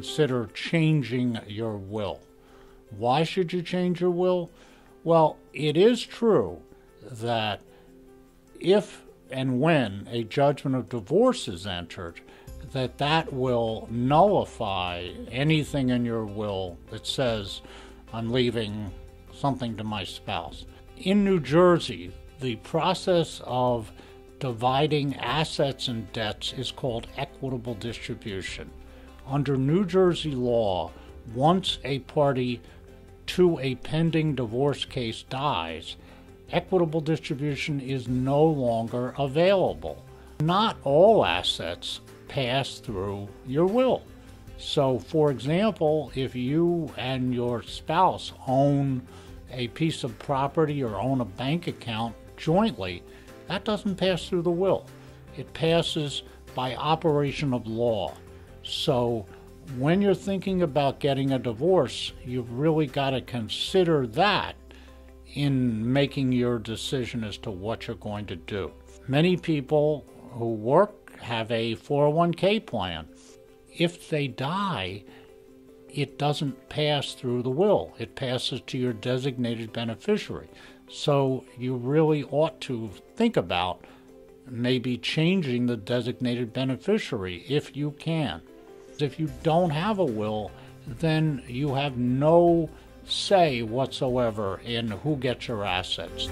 consider changing your will. Why should you change your will? Well, it is true that if and when a judgment of divorce is entered, that will nullify anything in your will that says, I'm leaving something to my spouse. In New Jersey, the process of dividing assets and debts is called equitable distribution. Under New Jersey law, once a party to a pending divorce case dies, equitable distribution is no longer available. Not all assets pass through your will. So, for example, if you and your spouse own a piece of property or own a bank account jointly, that doesn't pass through the will. It passes by operation of law. So, when you're thinking about getting a divorce, you've really got to consider that in making your decision as to what you're going to do. Many people who work have a 401k plan. If they die, it doesn't pass through the will. It passes to your designated beneficiary. So you really ought to think about maybe changing the designated beneficiary if you can. If you don't have a will, then you have no say whatsoever in who gets your assets.